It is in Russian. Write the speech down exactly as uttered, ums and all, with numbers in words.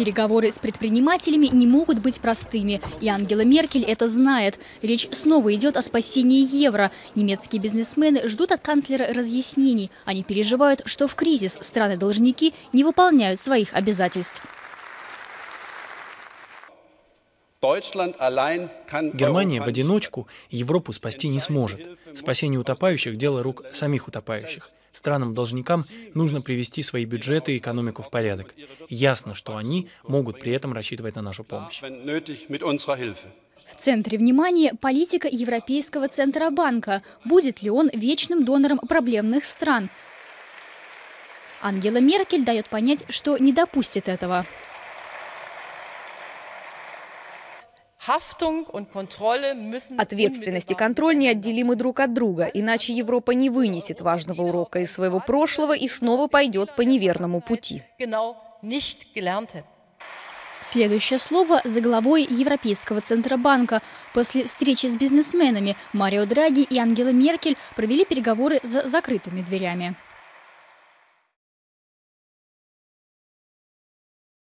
Переговоры с предпринимателями не могут быть простыми. И Ангела Меркель это знает. Речь снова идет о спасении евро. Немецкие бизнесмены ждут от канцлера разъяснений. Они переживают, что в кризис страны-должники не выполняют своих обязательств. Германия в одиночку Европу спасти не сможет. Спасение утопающих – дело рук самих утопающих. Странам-должникам нужно привести свои бюджеты и экономику в порядок. Ясно, что они могут при этом рассчитывать на нашу помощь. В центре внимания политика Европейского Центробанка. Будет ли он вечным донором проблемных стран? Ангела Меркель дает понять, что не допустит этого. Ответственность и контроль неотделимы друг от друга, иначе Европа не вынесет важного урока из своего прошлого и снова пойдет по неверному пути. Следующее слово за главой Европейского Центробанка. После встречи с бизнесменами Марио Драги и Ангела Меркель провели переговоры за закрытыми дверями.